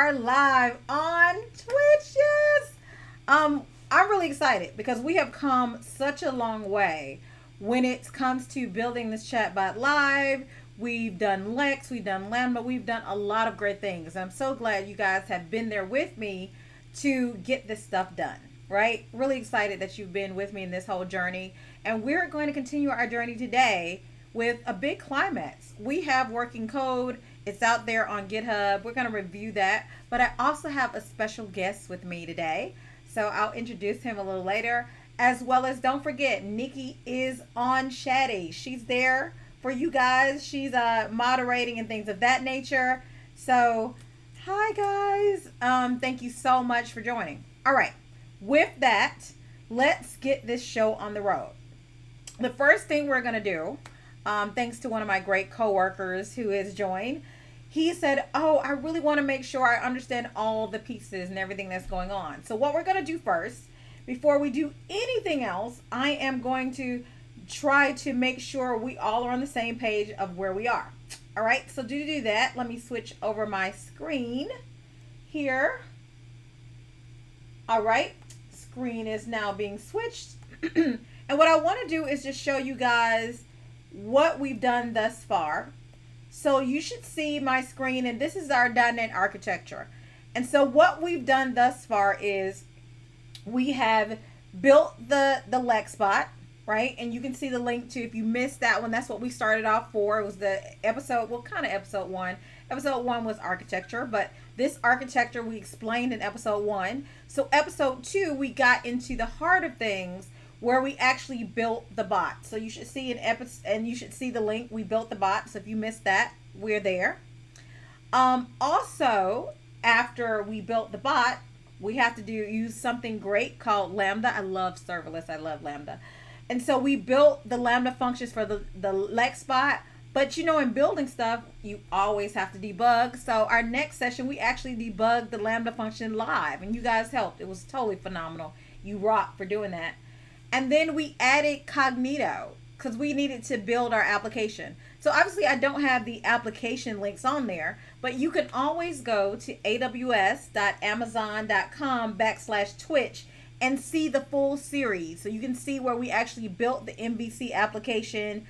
are live on Twitch. Yes. I'm really excited because we have come such a long way when it comes to building this chatbot live. We've done Lex, we've done Lambda, we've done a lot of great things. I'm so glad you guys have been there with me to get this stuff done, right? Really excited that you've been with me in this whole journey. And we're going to continue our journey today with a big climax. We have working code. It's out there on GitHub. We're going to review that. But I also have a special guest with me today. So I'll introduce him a little later. As well as, don't forget, Nikki is on Chatty. She's there for you guys. She's moderating and things of that nature. So, hi guys. Thank you so much for joining. All right. With that, let's get this show on the road. The first thing we're going to do, thanks to one of my great coworkers who has joined, he said, oh, I really want to make sure I understand all the pieces and everything that's going on. So what we're going to do first, before we do anything else, I am going to try to make sure we all are on the same page of where we are. All right, so to do that, let me switch over my screen here. All right, screen is now being switched. And what I want to do is just show you guys what we've done thus far. So you should see my screen, and this is our .NET architecture. And so what we've done thus far is we have built the LexBot, right? And you can see the link to, if you missed that one, that's what we started off for. It was the episode, well, kind of episode one. Episode one was architecture, but this architecture we explained in episode one. So episode two, we got into the heart of things, where we actually built the bot. So you should see an episode, and you should see the link, we built the bot. So if you missed that, we're there. Also, after we built the bot, we have to use something great called Lambda. I love serverless, I love Lambda. And so we built the Lambda functions for the LexBot, but you know, in building stuff, you always have to debug. So our next session, we actually debugged the Lambda function live, and you guys helped. It was totally phenomenal. You rock for doing that. And then we added Cognito because we needed to build our application. So obviously I don't have the application links on there, but you can always go to aws.amazon.com/twitch and see the full series. So you can see where we actually built the MVC application,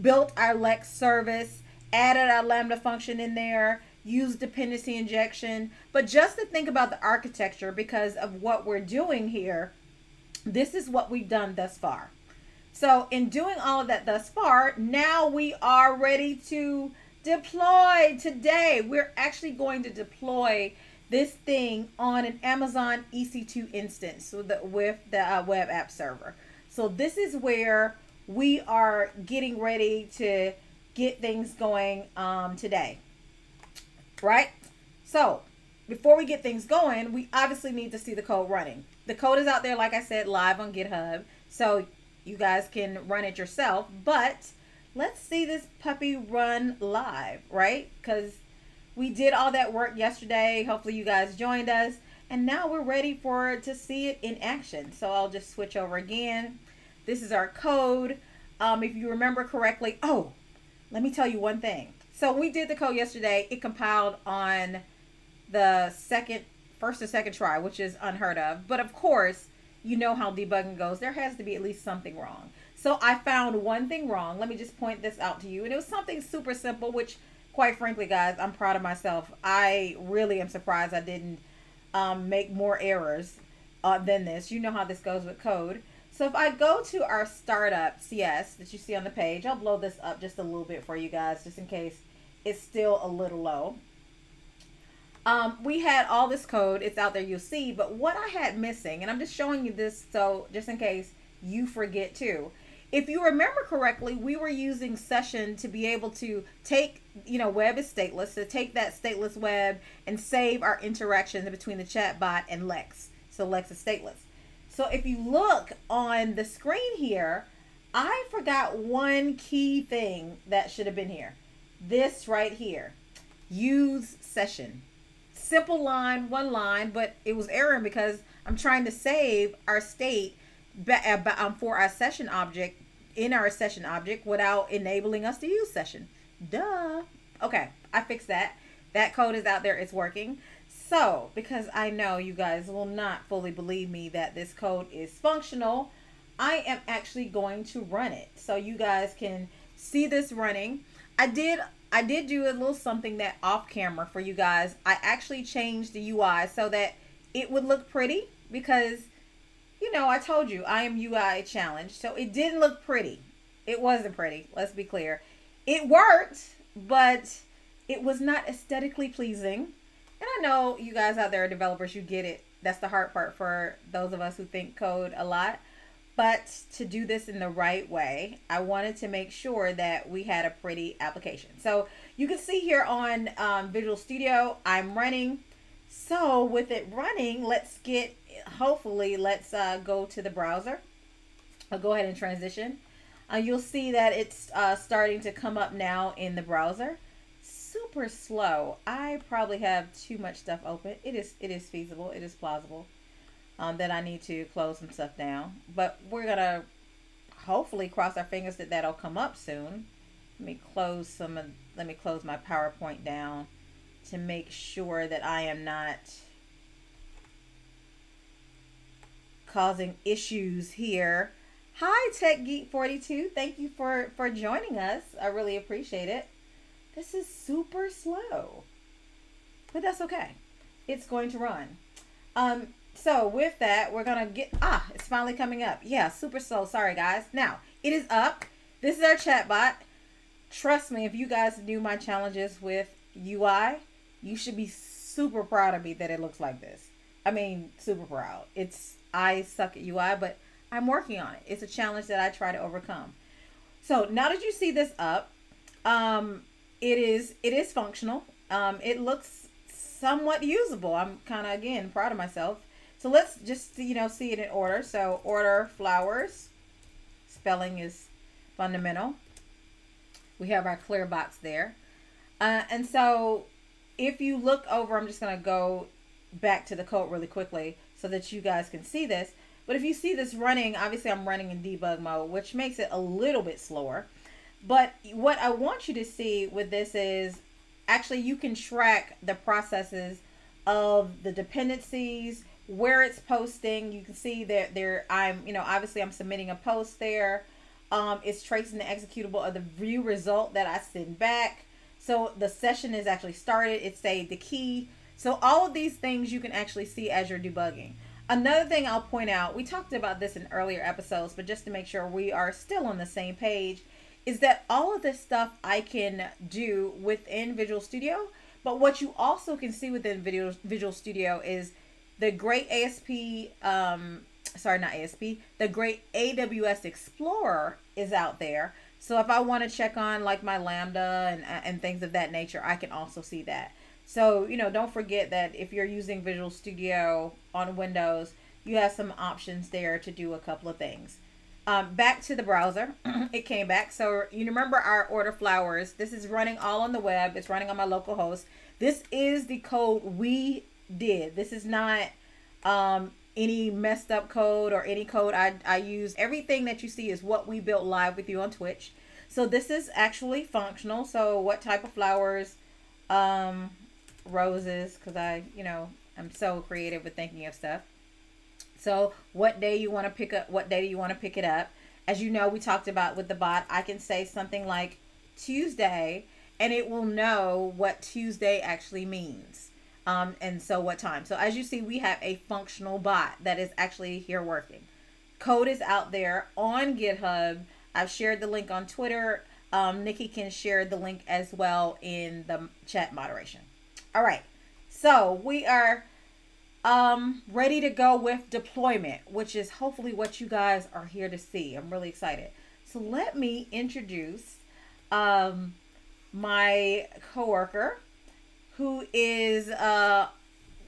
built our Lex service, added our Lambda function in there, used dependency injection. But just to think about the architecture because of what we're doing here, this is what we've done thus far. So in doing all of that thus far, now we are ready to deploy. Today, we're actually going to deploy this thing on an Amazon EC2 instance with the web app server. So this is where we are getting ready to get things going today, right? So before we get things going, we obviously need to see the code running. The code is out there, like I said, live on GitHub, so you guys can run it yourself, but let's see this puppy run live, right? Because we did all that work yesterday. Hopefully you guys joined us, and now we're ready to see it in action. So I'll just switch over again. This is our code. If you remember correctly, oh, let me tell you one thing. So we did the code yesterday. It compiled on the first or second try, which is unheard of. But of course, you know how debugging goes. There has to be at least something wrong. So I found one thing wrong. Let me just point this out to you. And it was something super simple, which quite frankly, guys, I'm proud of myself. I really am surprised I didn't make more errors than this. You know how this goes with code. So if I go to our startup CS that you see on the page, I'll blow this up just a little bit for you guys, just in case it's still a little low. We had all this code, it's out there, you'll see, but what I had missing, and I'm just showing you this, so just in case you forget too. If you remember correctly, we were using session to be able to take, you know, web is stateless, to take that stateless web and save our interactions between the chatbot and Lex. So Lex is stateless. So if you look on the screen here, I forgot one key thing that should have been here. This right here, use session. Simple line, one line, but it was erroring because I'm trying to save our state for our session object in our session object without enabling us to use session. Duh. Okay, I fixed that. That code is out there. It's working. So, because I know you guys will not fully believe me that this code is functional, I am actually going to run it so you guys can see this running. I did do a little something that off camera for you guys. I actually changed the UI so that it would look pretty because, you know, I told you I am UI challenged. So it didn't look pretty. It wasn't pretty. Let's be clear. It worked, but it was not aesthetically pleasing. And I know you guys out there are developers, you get it. That's the hard part for those of us who think code a lot. But to do this in the right way, I wanted to make sure that we had a pretty application. So you can see here on Visual Studio, I'm running. So with it running, let's go to the browser. I'll go ahead and transition. You'll see that it's starting to come up now in the browser. Super slow. I probably have too much stuff open. It is feasible. It is plausible. That I need to close some stuff down, but we're gonna hopefully cross our fingers that that'll come up soon. Let me close my PowerPoint down to make sure that I am not causing issues here. Hi, Tech Geek 42. Thank you for joining us. I really appreciate it. This is super slow, but that's okay. It's going to run. So with that, we're going to get, it's finally coming up. Yeah, super slow. Sorry, guys. Now, it is up. This is our chatbot. Trust me, if you guys do my challenges with UI, you should be super proud of me that it looks like this. I mean, super proud. I suck at UI, but I'm working on it. It's a challenge that I try to overcome. So now that you see this up, it is functional. It looks somewhat usable. I'm kind of, again, proud of myself. So let's just, you know, see it in order. So order flowers, spelling is fundamental. We have our clear box there. And so if you look over, I'm just going to go back to the code really quickly so that you guys can see this. But if you see this running, obviously I'm running in debug mode, which makes it a little bit slower. But what I want you to see with this is actually you can track the processes of the dependencies, where it's posting. You can see that I'm, you know, obviously I'm submitting a post there. It's tracing the executable of the view result that I send back. So the session is actually started. It saved the key. So all of these things you can actually see as you're debugging. Another thing I'll point out, we talked about this in earlier episodes, but just to make sure we are still on the same page, is that all of this stuff I can do within Visual Studio. But what you also can see within Visual Studio is the great the great AWS Explorer is out there. So if I want to check on like my Lambda and things of that nature, I can also see that. So, you know, don't forget that if you're using Visual Studio on Windows, you have some options there to do a couple of things. Back to the browser, it came back. So you remember our order flowers. This is running all on the web. It's running on my local host. This is the code we did. This is not any messed up code or any code I use. Everything that you see is what we built live with you on Twitch. So this is actually functional. So what type of flowers? Roses, because I'm so creative with thinking of stuff. So what day do you want to pick it up? As you know, we talked about with the bot, I can say something like Tuesday and it will know what Tuesday actually means. And so what time. So as you see, we have a functional bot that is actually here working. Code is out there on GitHub. I've shared the link on Twitter. Nikki can share the link as well in the chat moderation. All right. So we are ready to go with deployment, which is hopefully what you guys are here to see. I'm really excited. So let me introduce my coworker, who is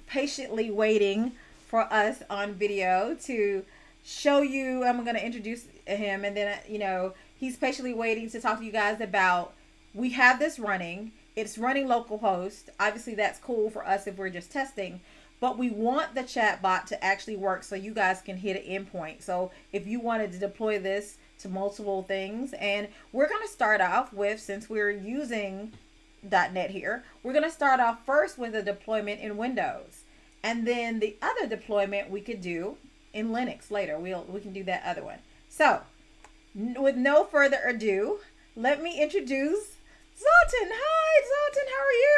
patiently waiting for us on video to show you. I'm going to introduce him, and then, you know, he's patiently waiting to talk to you guys about, we have this running. It's running localhost. Obviously, that's cool for us if we're just testing, but we want the chatbot to actually work so you guys can hit an endpoint. So if you wanted to deploy this to multiple things, and we're going to start off with, since we're using CodeBuild.net here. We're going to start off first with a deployment in Windows, and then the other deployment we could do in Linux later. We can do that other one. So with no further ado, let me introduce Zlatan. Hi, Zlatan. How are you?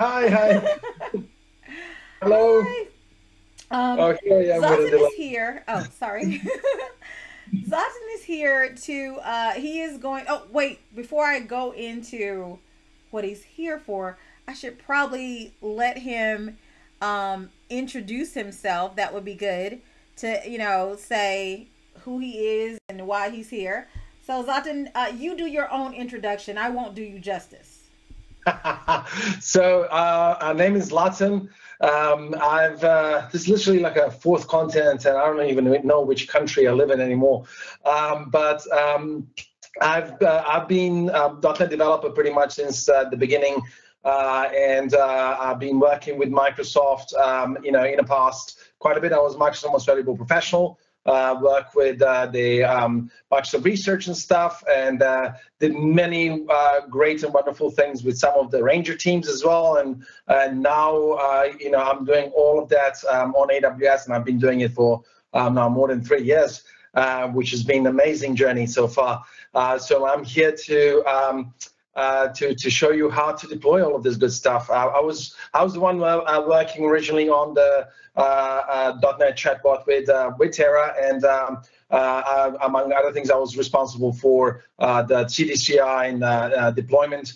Hi, hi. Hello. Hi. Zlatan is here. Oh, sorry. Zlatan is here to, he is going, oh, wait, before I go into what he's here for, I should probably let him introduce himself. That would be good to, you know, say who he is and why he's here. So Zlatan, you do your own introduction. I won't do you justice. So our name is Zlatan. This is literally like a fourth continent, and I don't even know which country I live in anymore. I've been .NET developer pretty much since the beginning, and I've been working with Microsoft. You know, in the past quite a bit. I was Microsoft Most Valuable Professional. Work with the Microsoft research and stuff, and did many great and wonderful things with some of the Ranger teams as well. And now, you know, I'm doing all of that on AWS, and I've been doing it for now more than 3 years, which has been an amazing journey so far. So I'm here to show you how to deploy all of this good stuff. I was the one working originally on the .NET chatbot with Tara, and among other things, I was responsible for the CDCI and deployment,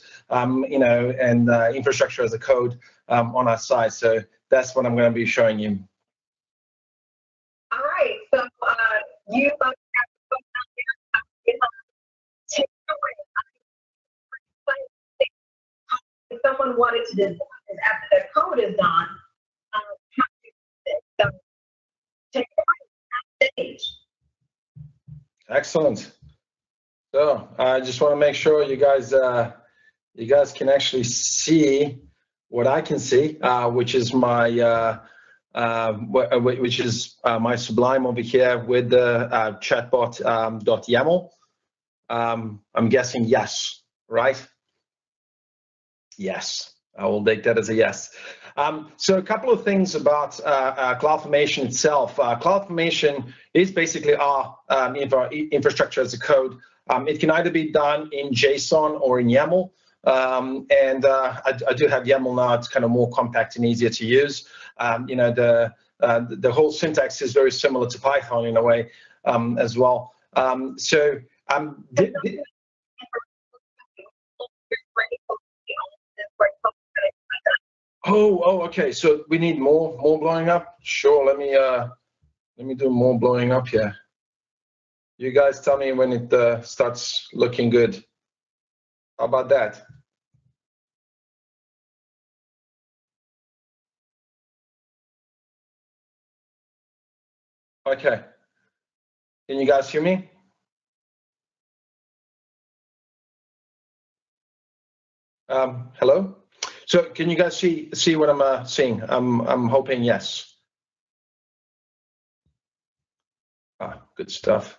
you know, and infrastructure as a code on our side. So that's what I'm going to be showing you. All right. So you have to take if someone wanted to design, after their code is done, so take that stage. Excellent. So I just want to make sure you guys can actually see what I can see, which is my my Sublime over here with the chatbot .yaml. I'm guessing yes, right? Yes, I will take that as a yes. So a couple of things about CloudFormation itself. CloudFormation is basically our infrastructure as a code. It can either be done in JSON or in YAML. I do have YAML now. It's kind of more compact and easier to use. You know, the whole syntax is very similar to Python in a way as well. Oh, okay. So we need more blowing up. Sure. Let me do more blowing up here. You guys tell me when it starts looking good. How about that? Okay. Can you guys hear me? Hello? So can you guys see what I'm seeing? I'm hoping yes. Ah, good stuff.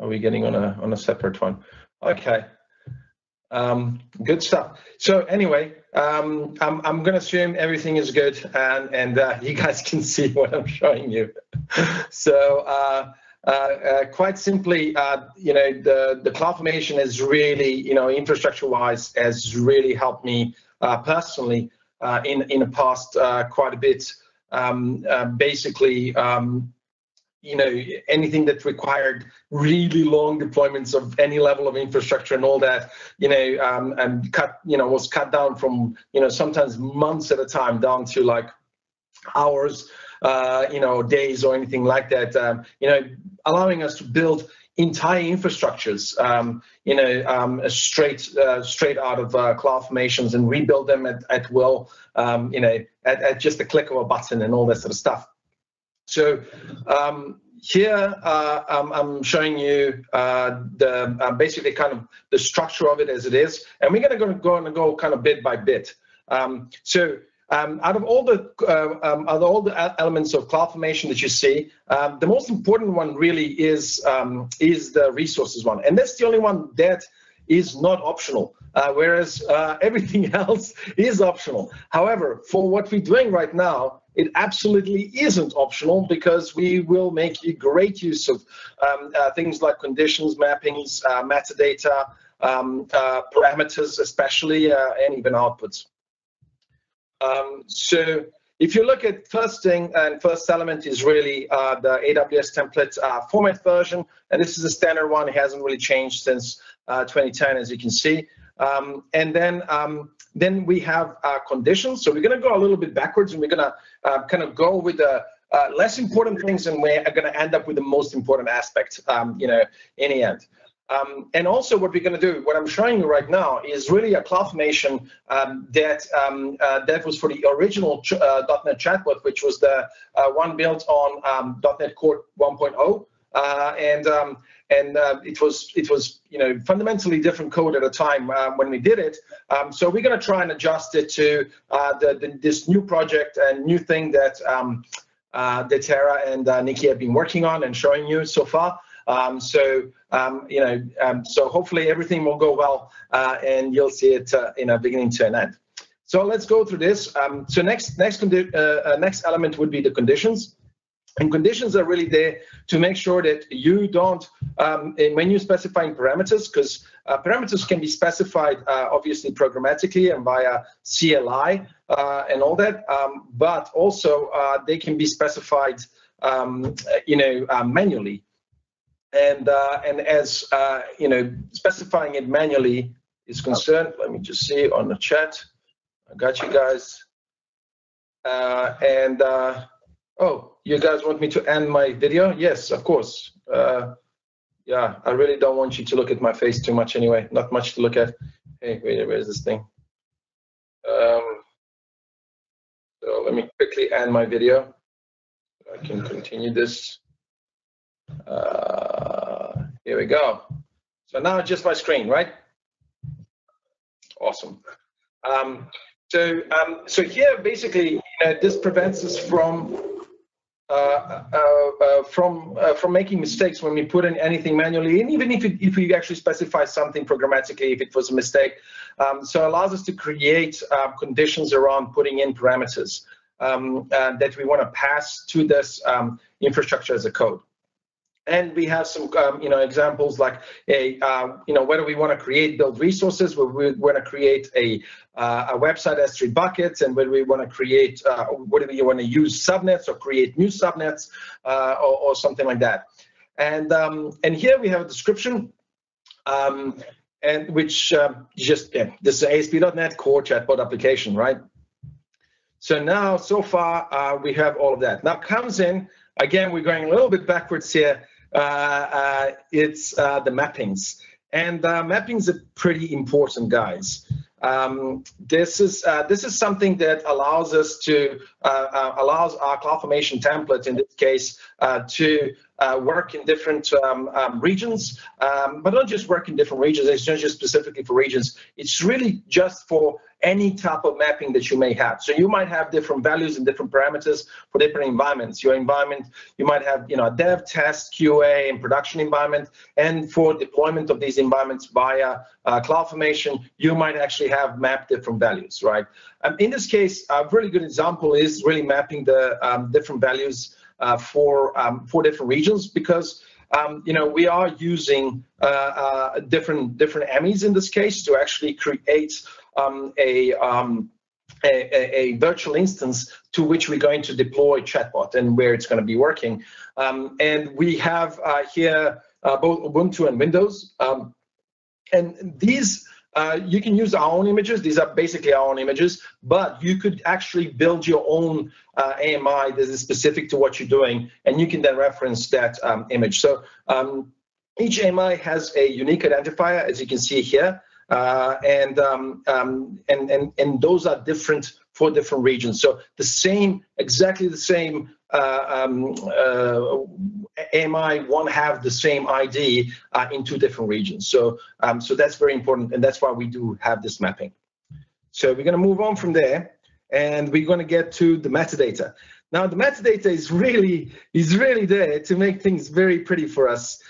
Are we getting on a separate one? Okay. Good stuff. So anyway, I'm going to assume everything is good, and you guys can see what I'm showing you. So. Quite simply, you know, the CloudFormation is really, you know, infrastructure-wise, has really helped me personally in the past quite a bit. Basically, you know, anything that required really long deployments of any level of infrastructure and all that, you know, and was cut down from, you know, sometimes months at a time down to like hours. You know, days or anything like that, you know, allowing us to build entire infrastructures, you know, straight out of CloudFormation and rebuild them at will, you know, at just the click of a button and all that sort of stuff. So here I'm showing you the basically kind of the structure of it as it is, and we're going to go kind of bit by bit. Out of all the elements of CloudFormation that you see, the most important one really is the resources one, and that's the only one that is not optional, whereas everything else is optional. However, for what we're doing right now, it absolutely isn't optional, because we will make great use of things like conditions, mappings, metadata, parameters especially, and even outputs. So if you look at first thing and first element is really the AWS template format version, and this is a standard one. It hasn't really changed since 2010, as you can see. And then we have conditions. So we're going to go a little bit backwards, and we're going to kind of go with the less important things, and we're going to end up with the most important aspect, you know, in the end. And also what we're going to do, what I'm showing you right now, is really a CloudFormation that was for the original .NET chatbot, which was the one built on .NET Core 1.0. It was you know, fundamentally different code at a time when we did it. So we're going to try and adjust it to this new project and new thing that that Tara and Nikki have been working on and showing you so far. You know, so hopefully everything will go well, and you'll see it in a beginning to an end. So let's go through this. So next element would be the conditions. And conditions are really there to make sure that you don't, when you're specifying parameters, because parameters can be specified obviously programmatically and via CLI and all that, but also they can be specified, you know, manually. And as you know, specifying it manually is concerned, let me just see on the chat. I got you guys. Oh, you guys want me to end my video? Yes, of course. Yeah, I really don't want you to look at my face too much anyway. Not much to look at. Hey, where's this thing? So let me quickly end my video. I can continue this. Here we go. So now just my screen, right? Awesome. So here basically, you know, this prevents us from making mistakes when we put in anything manually, and even if we actually specify something programmatically, if it was a mistake. So it allows us to create conditions around putting in parameters that we want to pass to this infrastructure as a code. And we have some, you know, examples like a, you know, whether we want to create build resources, where we want to create a website S3 bucket, and whether we want to create, whether you want to use subnets or create new subnets or something like that. And here we have a description, and which just this is ASP.NET Core Chatbot application, right? So now, so far, we have all of that. Now comes in again. We're going a little bit backwards here. It's the mappings, and mappings are pretty important, guys. This is something that allows us to allows our CloudFormation template, in this case, to work in different regions, but not just work in different regions. It's not just specifically for regions. It's really just for any type of mapping that you may have. So you might have different values and different parameters for different environments. Your environment, you might have, you know, a dev, test, QA, and production environment. And for deployment of these environments via CloudFormation, you might actually have mapped different values, right? In this case, a really good example is really mapping the different values for different regions, because you know, we are using different MEs in this case to actually create a virtual instance to which we're going to deploy chatbot and where it's going to be working. And we have here both Ubuntu and Windows, and these. You can use our own images. These are basically our own images, but you could actually build your own AMI that is specific to what you're doing, and you can then reference that image. So each AMI has a unique identifier, as you can see here, and those are different for different regions. So the same, exactly the same AMI won't have the same ID in two different regions. So, so that's very important, and that's why we do have this mapping. So we're going to move on from there, and we're going to get to the metadata. Now, the metadata is really there to make things very pretty for us.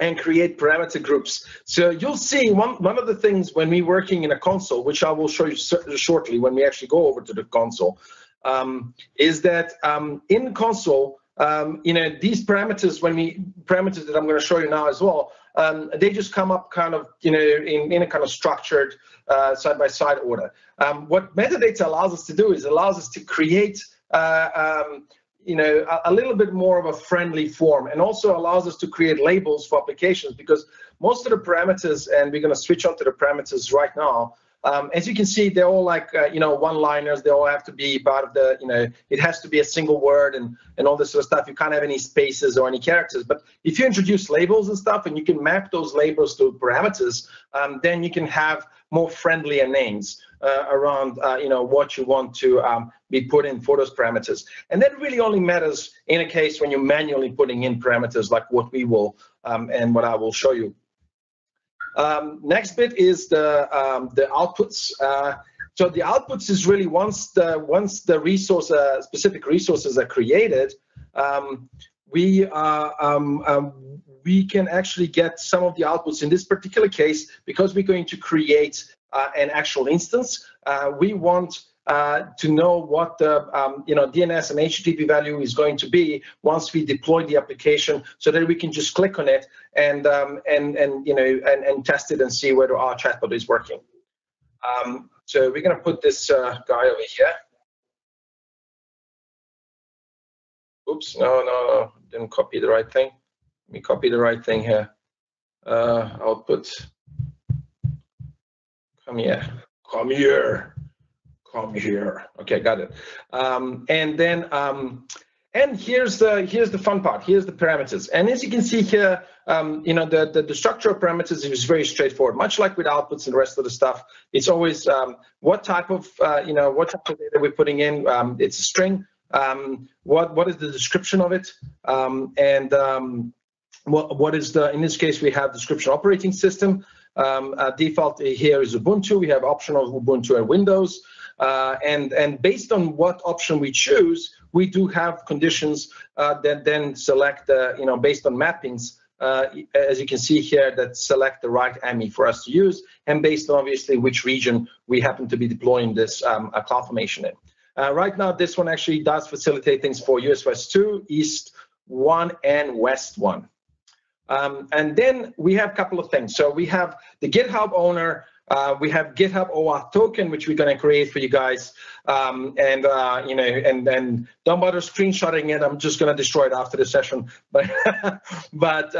and create parameter groups. So you'll see one of the things when we're working in a console, which I will show you shortly when we actually go over to the console, is that in console, you know, these parameters, parameters that I'm going to show you now as well, they just come up kind of, you know, in a kind of structured side-by-side order. What metadata allows us to do is allows us to create you know, a little bit more of a friendly form, and also allows us to create labels for applications, because most of the parameters, and we're going to switch on to the parameters right now, as you can see, they're all like, you know, one-liners. They all have to be part of the, you know, it has to be a single word and all this sort of stuff. You can't have any spaces or any characters. But if you introduce labels and stuff, and you can map those labels to parameters, then you can have more friendlier names around, you know, what you want to be put in for those parameters. And that really only matters in a case when you're manually putting in parameters, like what we will and what I will show you. Next bit is the outputs. So the outputs is really once the resource specific resources are created, we can actually get some of the outputs. In this particular case, because we're going to create an actual instance, we want to know what the you know, DNS and HTTP value is going to be once we deploy the application, so that we can just click on it and you know, and test it and see whether our chatbot is working. So we're going to put this guy over here. Oops, no, didn't copy the right thing. Let me copy the right thing here. Output. Come here. Okay, got it. And then, and here's the fun part. Here's the parameters. And as you can see here, you know, the structure of parameters is very straightforward. Much like with outputs and the rest of the stuff, it's always what type of you know, what type of data we're putting in. It's a string. What is the description of it? And what is the, in this case we have description operating system. Default here is Ubuntu. We have optional Ubuntu and Windows. And based on what option we choose, we do have conditions that then select, you know, based on mappings, as you can see here, that select the right AMI for us to use, and based on obviously which region we happen to be deploying this CloudFormation in. Right now, this one actually does facilitate things for US West 2, East 1, and West 1. And then we have a couple of things. So we have the GitHub owner. We have GitHub OAuth token, which we're going to create for you guys, you know, and don't bother screenshotting it. I'm just going to destroy it after the session. But but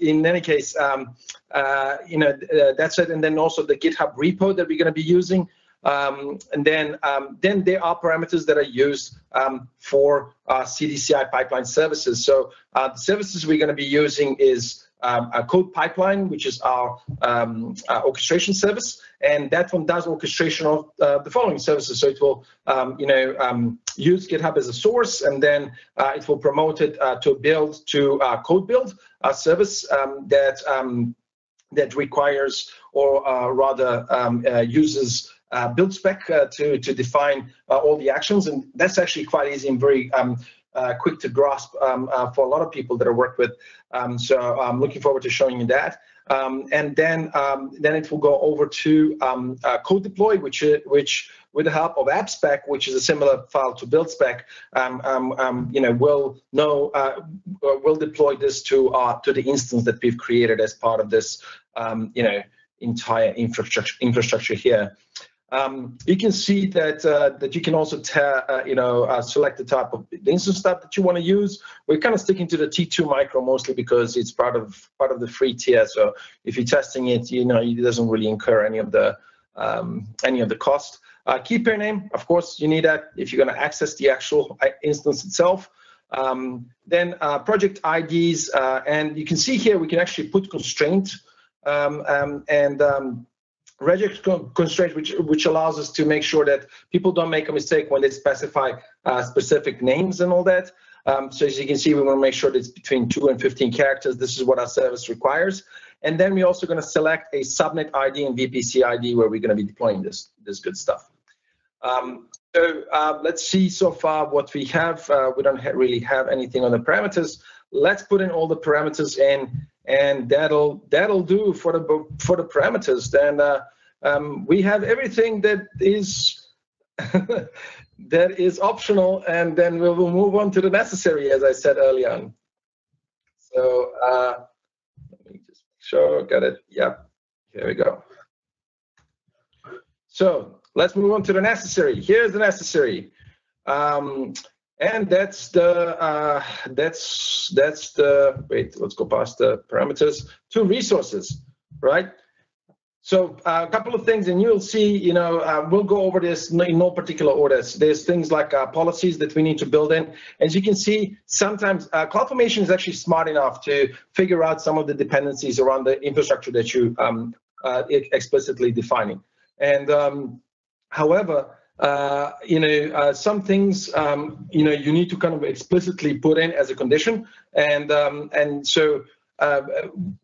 in any case, you know, that's it. And then also the GitHub repo that we're going to be using. And then there are parameters that are used for CI/CD pipeline services. So the services we're going to be using is a CodePipeline, which is our orchestration service, and that one does orchestration of the following services. So it will, you know, use GitHub as a source, and then it will promote it to CodeBuild, a service that requires, or rather uses BuildSpec to define all the actions, and that's actually quite easy and very quick to grasp for a lot of people that I work with. So I'm looking forward to showing you that. And then it will go over to CodeDeploy, which with the help of AppSpec, which is a similar file to BuildSpec, you know, will deploy this to the instance that we've created as part of this, you know, entire infrastructure here. You can see that that you can also you know, select the type of the instance type that you want to use. We're kind of sticking to the T2 micro mostly because it's part of the free tier. So if you're testing it, you know, it doesn't really incur any of the cost. Key pair name, of course, you need that if you're going to access the actual instance itself. Then project IDs, and you can see here we can actually put constraint regex constraint, which allows us to make sure that people don't make a mistake when they specify specific names and all that. So as you can see, we want to make sure that it's between 2 and 15 characters. This is what our service requires. And then we're also going to select a subnet ID and VPC ID where we're going to be deploying this good stuff. So let's see so far what we have. We don't really have anything on the parameters. Let's put in all the parameters in and that'll do for the parameters. Then we have everything that is that is optional, and then we will move on to the necessary, as I said earlier on. So let me just make sure I got it. Yep, here we go. So let's move on to the necessary. Here's the necessary, and that's the wait. Let's go past the parameters to resources, right? So a couple of things, and you'll see, you know, we'll go over this in no particular order. So there's things like policies that we need to build in. As you can see, sometimes CloudFormation is actually smart enough to figure out some of the dependencies around the infrastructure that you explicitly defining. And however, you know, some things, you know, you need to kind of explicitly put in as a condition. And so,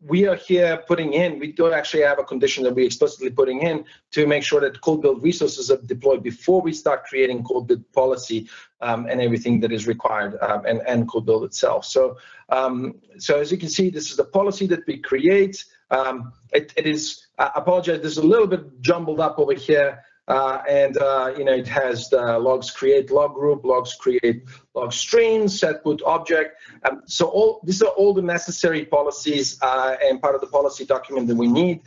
we are here putting in, we don't actually have a condition that we're explicitly putting in to make sure that CodeBuild resources are deployed before we start creating CodeBuild policy and everything that is required and CodeBuild itself. So, so as you can see, this is the policy that we create. It is, I apologize, this is a little bit jumbled up over here. You know, it has the logs create log group, logs create log stream, set put object. So these are all the necessary policies and part of the policy document that we need.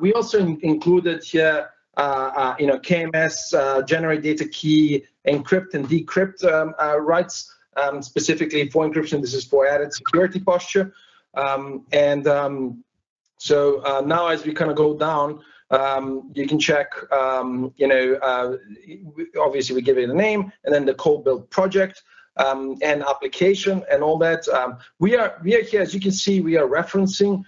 We also included here, you know, KMS, generate data key, encrypt and decrypt rights, specifically for encryption. This is for added security posture. So now as we kind of go down, you can check, you know, obviously we give it a name, and then the CodeBuild project and application and all that. We are here, as you can see, we are referencing,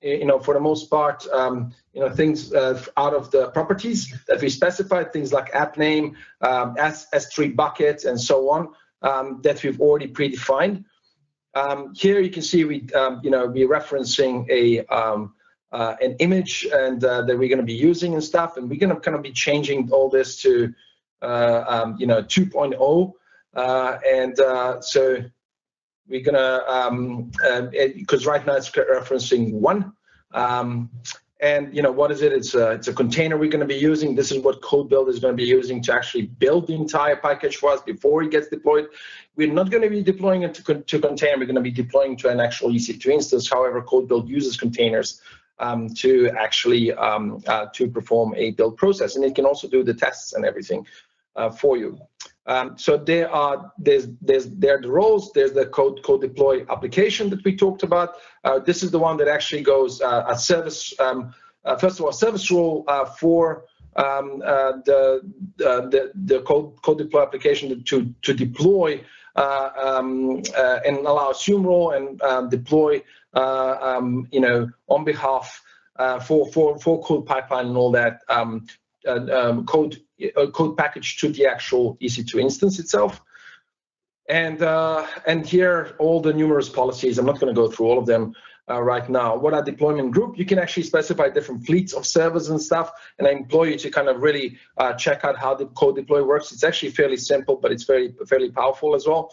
you know, for the most part, you know, things out of the properties that we specified, things like app name, S3 bucket, and so on, that we've already predefined. Here you can see we, you know, we're referencing a an image and that we're going to be using and stuff, and we're going to kind of be changing all this to, you know, 2.0, so we're going to, because right now it's referencing 1, and you know, what is it? It's a container we're going to be using. This is what CodeBuild is going to be using to actually build the entire package for us before it gets deployed. We're not going to be deploying it to container. We're going to be deploying to an actual EC2 instance. However, CodeBuild uses containers to actually to perform a build process, and it can also do the tests and everything for you. So there are the roles. There's the code deploy application that we talked about. This is the one that actually goes a service. First of all, service role for the code deploy application to deploy and allow assume role and deploy. You know, on behalf for code pipeline and all that code package to the actual EC2 instance itself, and here all the numerous policies. I'm not going to go through all of them right now. What are deployment group? You can actually specify different fleets of servers and stuff, and I implore you to kind of really check out how the code deploy works. It's actually fairly simple, but it's fairly powerful as well.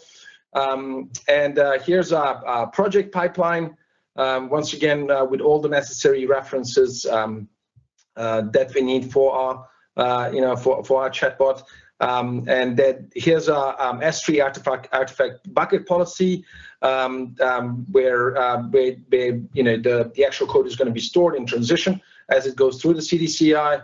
Here's our project pipeline. Once again, with all the necessary references that we need for our, you know, for our chatbot, and then here's our S3 artifact bucket policy, where you know the actual code is going to be stored in transition as it goes through the CDCI.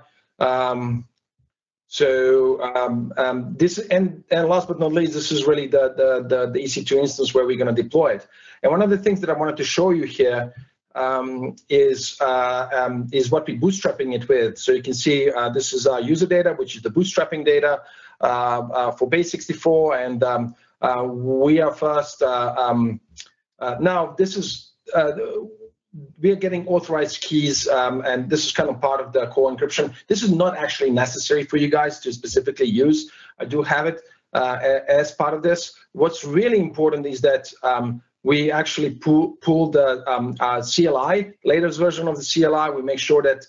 This and last but not least, this is really the EC2 instance where we're going to deploy it. And one of the things that I wanted to show you here is what we're bootstrapping it with. So you can see this is our user data, which is the bootstrapping data for base64, and we are first. Now this is. We are getting authorized keys, and this is kind of part of the core encryption. This is not actually necessary for you guys to specifically use. I do have it as part of this. What's really important is that we actually pull the CLI, latest version of the CLI. We make sure that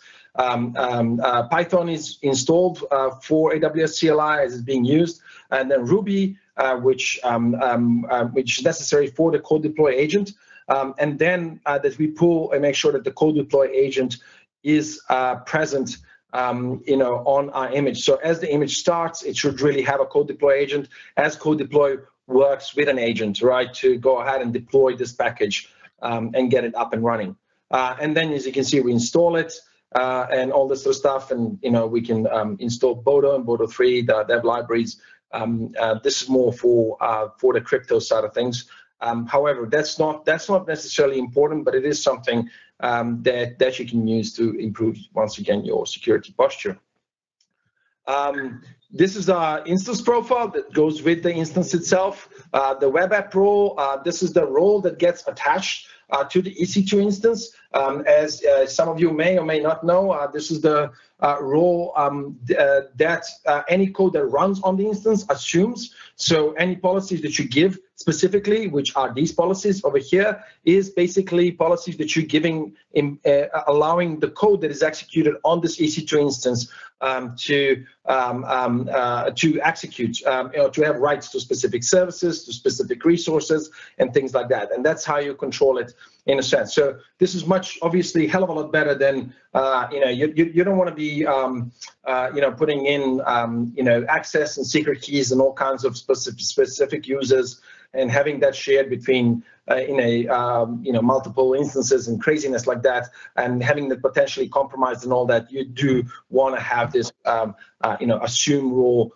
Python is installed for AWS CLI as it's being used, and then Ruby, which is necessary for the code deploy agent. And then that we pull and make sure that the CodeDeploy agent is present on our image. So as the image starts, it should really have a CodeDeploy agent, as CodeDeploy works with an agent, right, to go ahead and deploy this package and get it up and running. And then, as you can see, we install it and all this sort of stuff. And, you know, we can install Boto and Boto 3, the dev libraries. This is more for the crypto side of things. However, that's not necessarily important, but it is something that you can use to improve, once again, your security posture. This is our instance profile that goes with the instance itself. The web app role, this is the role that gets attached to the EC2 instance. As some of you may or may not know, this is the role that any code that runs on the instance assumes. So any policies that you give specifically, which are these policies over here, is basically policies that you're giving, allowing the code that is executed on this EC2 instance to execute, to have rights to specific services, to specific resources, and things like that. And that's how you control it, in a sense. So this is much, obviously, hell of a lot better than, you don't want to be, putting in, access and secret keys and all kinds of specific users and having that shared between, multiple instances and craziness like that, and having that potentially compromised and all that. You do want to have this, assume role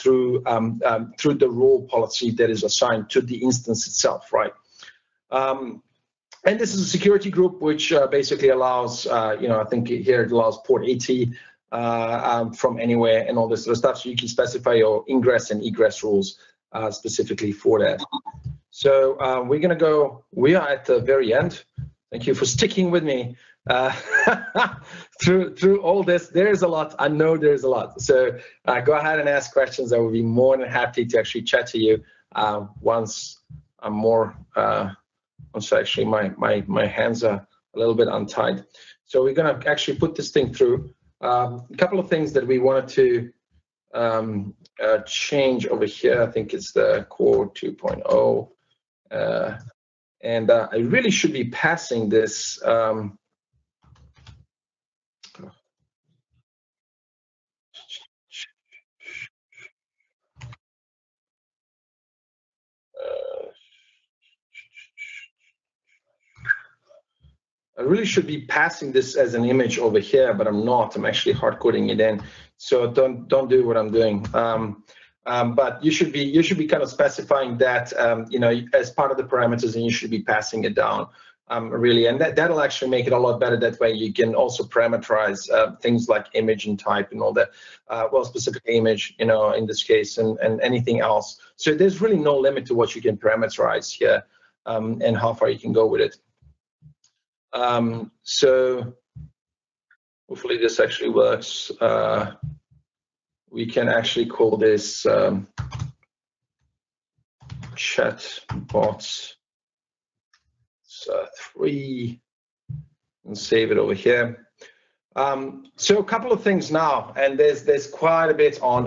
through the role policy that is assigned to the instance itself, right? And this is a security group, which basically allows, I think here it allows port 80 from anywhere and all this sort of stuff. So you can specify your ingress and egress rules specifically for that. So we are at the very end. Thank you for sticking with me through all this. There is a lot, I know there is a lot. So go ahead and ask questions. I will be more than happy to actually chat to you once I'm more, so actually my hands are a little bit untied. So we're going to actually put this thing through. A couple of things that we wanted to change over here. I think it's the core 2.0. And I really should be passing this. I really should be passing this as an image over here, but I'm not. I'm actually hard coding it in, so don't do what I'm doing. But you should be kind of specifying that as part of the parameters, and you should be passing it down really, and that'll actually make it a lot better. That way, you can also parameterize things like image and type and all that. Well, specific image, in this case, and anything else. So there's really no limit to what you can parameterize here and how far you can go with it. So hopefully this actually works. We can actually call this chat bots 3 and save it over here. So a couple of things now, and there's quite a bit oh,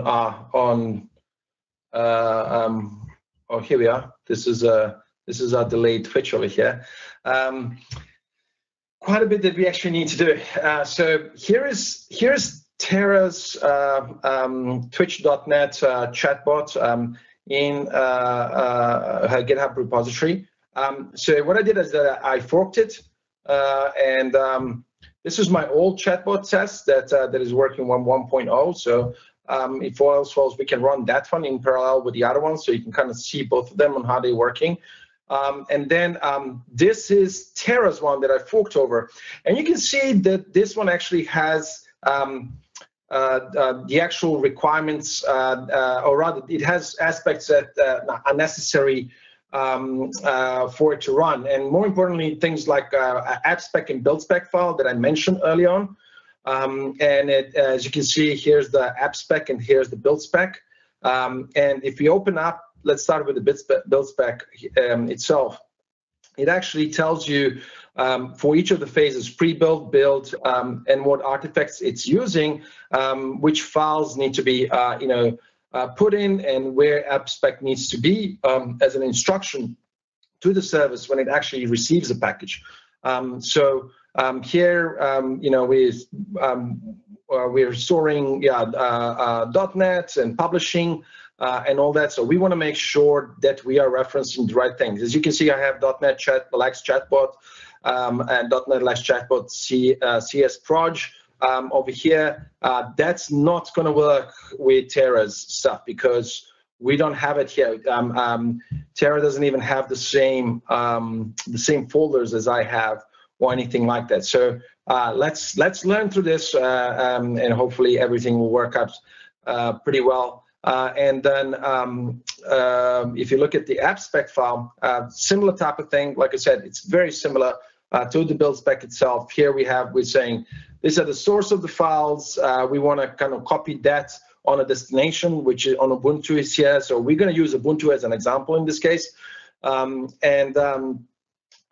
here we are. This is our delayed Twitch over here. Quite a bit that we actually need to do. So here's Tara's twitch.net chatbot in her GitHub repository. So what I did is that I forked it, and this is my old chatbot test that is working on 1.0. So if all else fails, we can run that one in parallel with the other one, so you can kind of see both of them on how they're working. And then this is Tara's one that I forked over. And you can see that this one actually has the actual requirements, or rather it has aspects that are necessary for it to run. And more importantly, things like AppSpec and BuildSpec file that I mentioned early on. And as you can see, here's the AppSpec and here's the BuildSpec. And if we open up, let's start with the BuildSpec itself. It actually tells you for each of the phases, pre-build, build, and what artifacts it's using, which files need to be put in, and where AppSpec needs to be as an instruction to the service when it actually receives a package. Here, we're storing .NET and publishing and all that. So we want to make sure that we are referencing the right things. As you can see, I have .NET Chat, Lex Chatbot, and .NET Lex Chatbot CS Proj over here. That's not going to work with Tara's stuff because we don't have it here. Tara doesn't even have the same folders as I have or anything like that. So let's learn through this, and hopefully everything will work out pretty well. And then if you look at the AppSpec file, similar type of thing. Like I said, it's very similar to the build spec itself. Here we're saying these are the source of the files. We want to kind of copy that on a destination, which is on Ubuntu is here. So we're going to use Ubuntu as an example in this case. It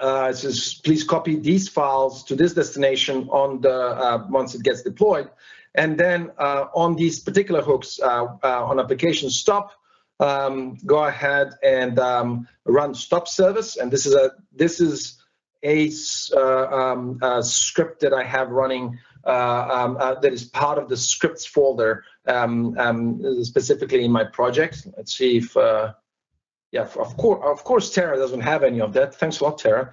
says, please copy these files to this destination on the once it gets deployed. And then on these particular hooks, on application stop, go ahead and run stop service. And this is a script that I have running that is part of the scripts folder, specifically in my project. Let's see if, yeah, of course Tara doesn't have any of that. Thanks a lot, Tara.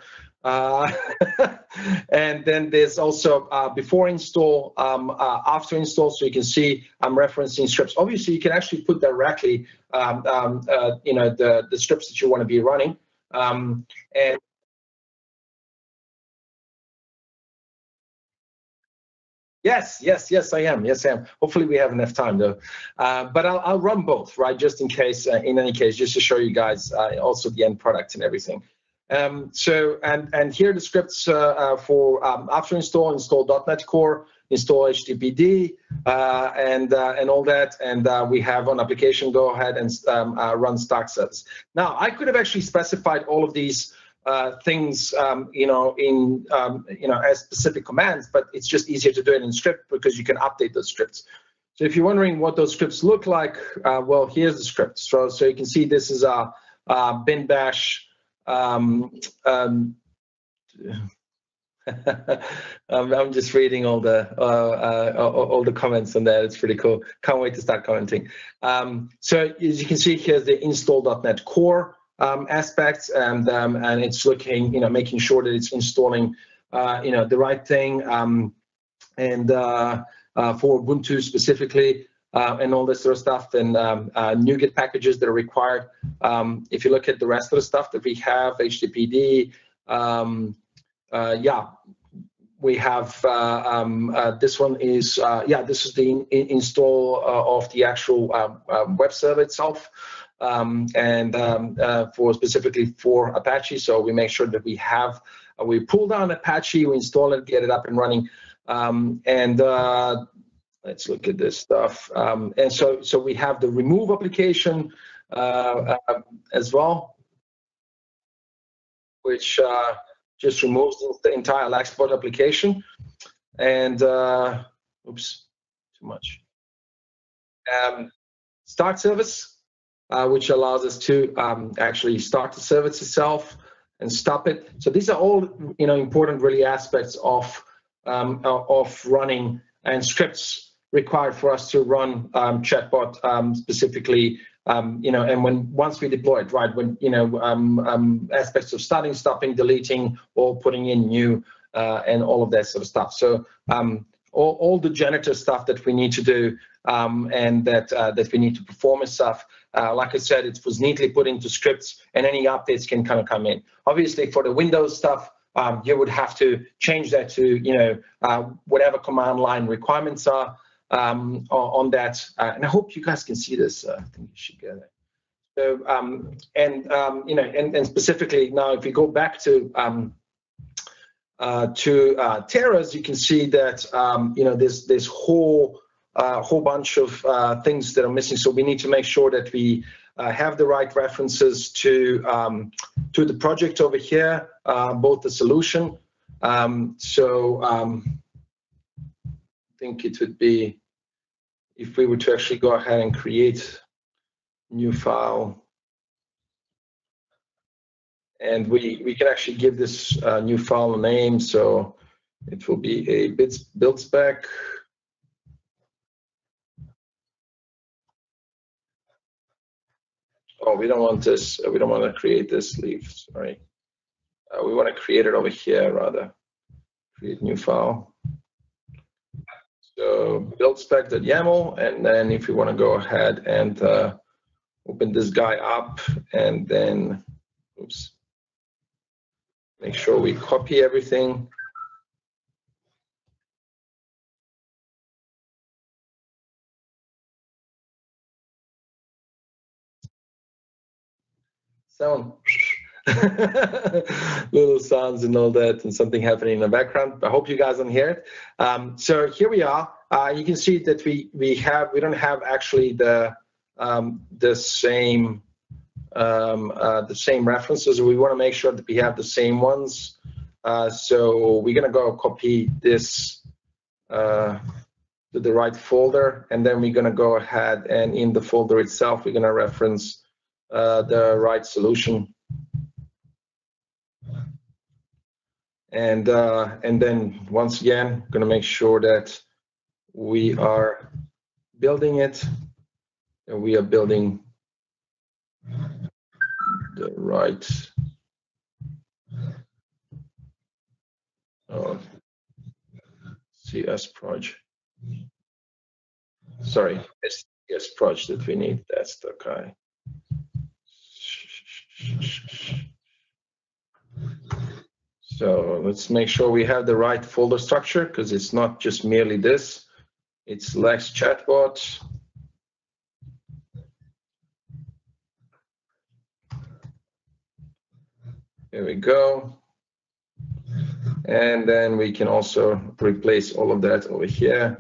And then there's also before install, after install, so you can see I'm referencing scripts. Obviously, you can actually put directly, the scripts that you want to be running. And yes, I am. Yes, I am. Hopefully, we have enough time though. But I'll run both, right? Just in case, in any case, just to show you guys also the end product and everything. And here are the scripts for after install .NET Core, install HTTPD, and all that. And we have on application, go ahead and run stack service. Now, I could have actually specified all of these things, as specific commands, but it's just easier to do it in script because you can update those scripts. So if you're wondering what those scripts look like, well, here's the script. So you can see this is a bin bash. I'm just reading all the comments on there. It's pretty cool. Can't wait to start commenting. So as you can see, here's the install.NET Core aspects, and it's looking, making sure that it's installing, the right thing, and for Ubuntu specifically. And all this sort of stuff, and NuGet packages that are required. If you look at the rest of the stuff that we have, HTTPD, we have this one is, this is the install of the actual web server itself, for specifically for Apache. So we make sure that we have, we pull down Apache, we install it, get it up and running, let's look at this stuff. So we have the remove application as well, which just removes the entire LexBot application. And oops, too much. Start service, which allows us to actually start the service itself and stop it. So these are all important really aspects of running and scripts required for us to run chatbot specifically, and once we deploy it, right, when, aspects of starting, stopping, deleting, or putting in new and all of that sort of stuff. So all the janitor stuff that we need to do and that we need to perform and stuff, like I said, it was neatly put into scripts and any updates can kind of come in. Obviously for the Windows stuff, you would have to change that to, whatever command line requirements are. On that, and I hope you guys can see this. I think you should get it. So, and specifically now, if we go back to Tara's, you can see that this whole bunch of things that are missing. So we need to make sure that we have the right references to the project over here, both the solution. I think it would be, if we were to actually go ahead and create new file And we can actually give this new file a name. So it will be a BuildSpec. Oh, we don't want this. We don't want to create this leaf. Sorry. We want to create it over here rather. Create new file. So buildspec.yaml, and then if you want to go ahead and open this guy up, and then oops, make sure we copy everything. Sound. Little sounds and all that, and something happening in the background. I hope you guys don't hear it. So here we are. You can see that we don't have actually the same references. We want to make sure that we have the same ones. So we're gonna go copy this to the right folder, and then we're gonna go ahead and in the folder itself, we're gonna reference the right solution. And then once again, gonna make sure that we are building it, and we are building the right. CS proj. Sorry, it's CS proj that we need. That's the guy. So let's make sure we have the right folder structure, because it's not just merely this. It's Lex Chatbot. There we go. And then we can also replace all of that over here.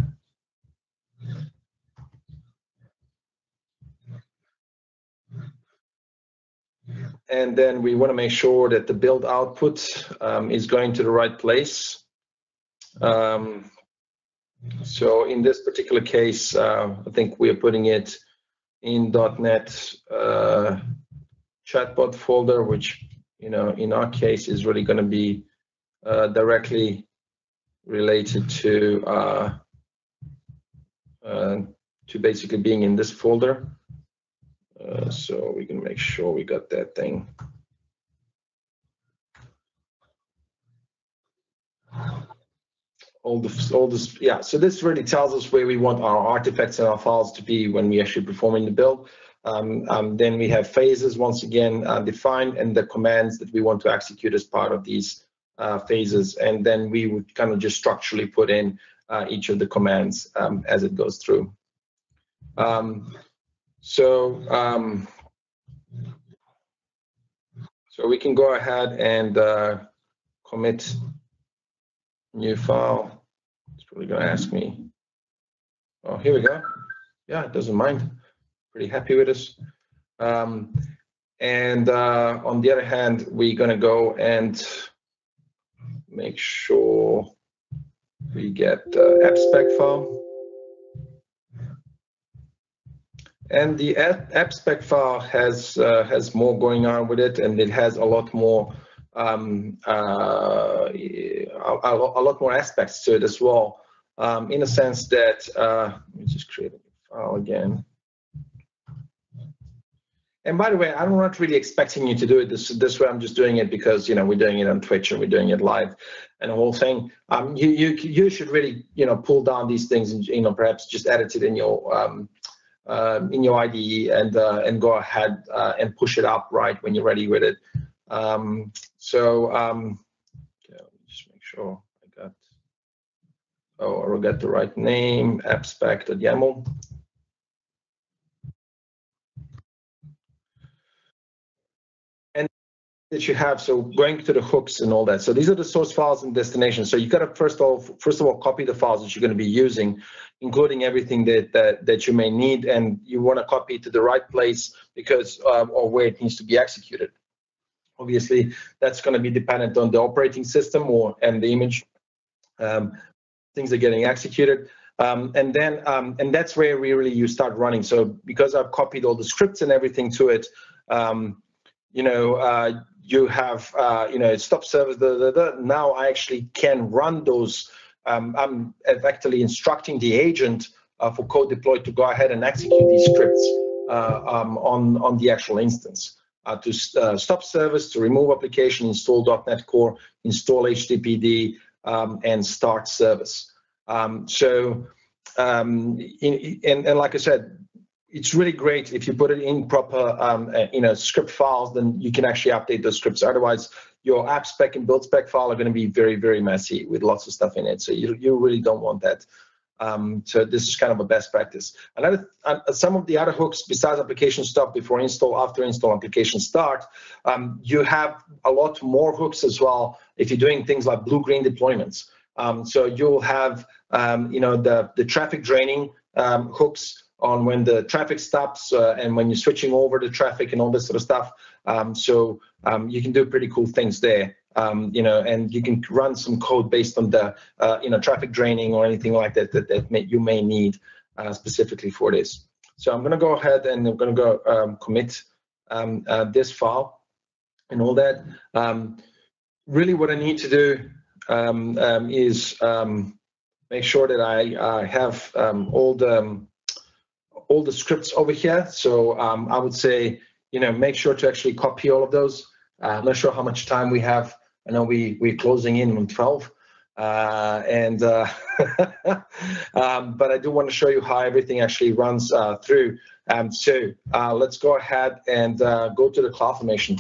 And then we want to make sure that the build output is going to the right place. So in this particular case, I think we are putting it in .NET chatbot folder, which, you know, in our case is really going to be directly related to basically being in this folder. So we can make sure we got that thing. All this, yeah. So this really tells us where we want our artifacts and our files to be when we actually performing the build. Then we have phases once again defined, and the commands that we want to execute as part of these phases. And then we would kind of just structurally put in each of the commands as it goes through. So we can go ahead and commit new file. It's probably going to ask me. Oh, here we go. Yeah, it doesn't mind. Pretty happy with us. On the other hand, we're going to go and make sure we get the AppSpec file. And the AppSpec file has more going on with it, and it has a lot more a lot more aspects to it as well. In a sense that let me just create a file again. And by the way, I'm not really expecting you to do it this way. I'm just doing it because, you know, we're doing it on Twitch and we're doing it live, and the whole thing. You should really, you know, pull down these things and, you know, perhaps just edit it in your IDE and go ahead and push it up right when you're ready with it. Okay, let me just make sure I got. Oh, I will get the right name. AppSpec.yaml. And that you have. So going to the hooks and all that. So these are the source files and destinations. So you got to first of all copy the files that you're going to be using, including everything that you may need, and you want to copy to the right place because or where it needs to be executed. Obviously, that's going to be dependent on the operating system and the image. Things are getting executed, and that's where you start running. So because I've copied all the scripts and everything to it, you have, stop service, now I actually can run those. I'm actually instructing the agent for CodeDeploy to go ahead and execute these scripts on the actual instance. To stop service, to remove application, install .NET Core, install HTTPD, and start service. And like I said, it's really great if you put it in proper script files, then you can actually update those scripts. Otherwise, your AppSpec and BuildSpec file are going to be very, very messy with lots of stuff in it. So you really don't want that. So this is kind of a best practice. Another, some of the other hooks besides application stop before install, after install, application start, you have a lot more hooks as well if you're doing things like blue-green deployments. So you'll have, the traffic draining hooks on when the traffic stops and when you're switching over the traffic and all this sort of stuff. So you can do pretty cool things there. And you can run some code based on the, traffic draining or anything like that you may need specifically for this. So I'm going to go ahead and I'm going to go commit this file and all that. Really what I need to do is make sure that I have all the scripts over here. So I would say, make sure to actually copy all of those. I'm not sure how much time we have. I know we're closing in on 12, but I do want to show you how everything actually runs through. So let's go ahead and go to the CloudFormation.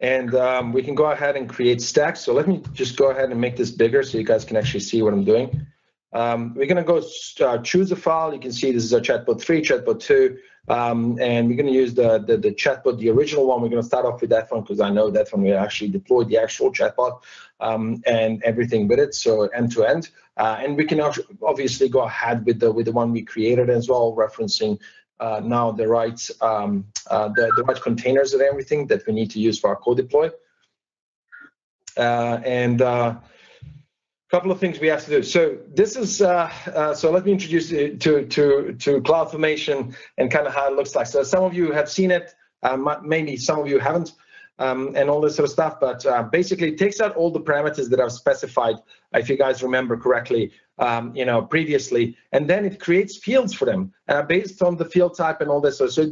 And we can go ahead and create stacks. So let me just go ahead and make this bigger so you guys can actually see what I'm doing. We're going to go choose a file. You can see this is a chatbot 3, chatbot 2. And we're going to use the chatbot, the original one. We're going to start off with that one because I know that one we actually deployed the actual chatbot and everything with it, so end to end. And we can obviously go ahead with the one we created as well, referencing now the right containers and everything that we need to use for our code deploy. Couple of things we have to do. So this is so let me introduce you to CloudFormation and kind of how it looks like. So some of you have seen it, maybe some of you haven't, and all this sort of stuff. But basically, it takes out all the parameters that I've specified, if you guys remember correctly, previously, and then it creates fields for them based on the field type and all this. So they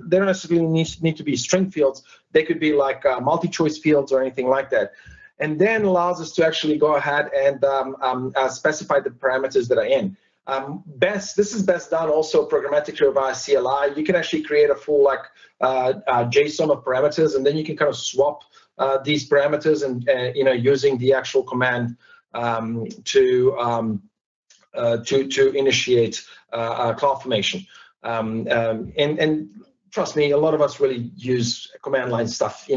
don't necessarily need to be string fields. They could be like multi-choice fields or anything like that. And then allows us to actually go ahead and specify the parameters that are in. This is best done also programmatically via CLI. You can actually create a full JSON of parameters, and then you can kind of swap these parameters and using the actual command to initiate CloudFormation. And trust me, a lot of us really use command line stuff.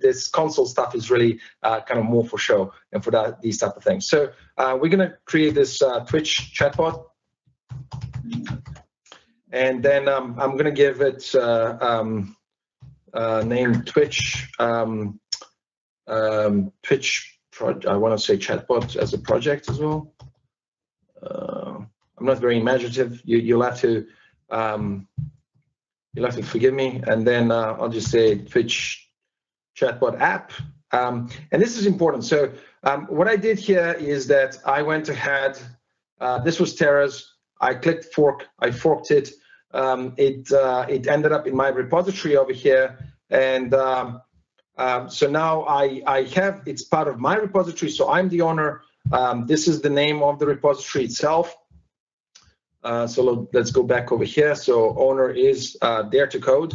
This console stuff is really kind of more for show and for these type of things. So we're going to create this Twitch chatbot, and then I'm going to give it name Twitch. Twitch project. I want to say chatbot as a project as well. I'm not very imaginative. You'll have to. You'll have to forgive me, and then I'll just say Twitch chatbot app. And this is important. So what I did here is that I went ahead, this was Tara's, I clicked fork, I forked it. It ended up in my repository over here. And so now I have, it's part of my repository, so I'm the owner. This is the name of the repository itself. So let's go back over here. So owner is there to code,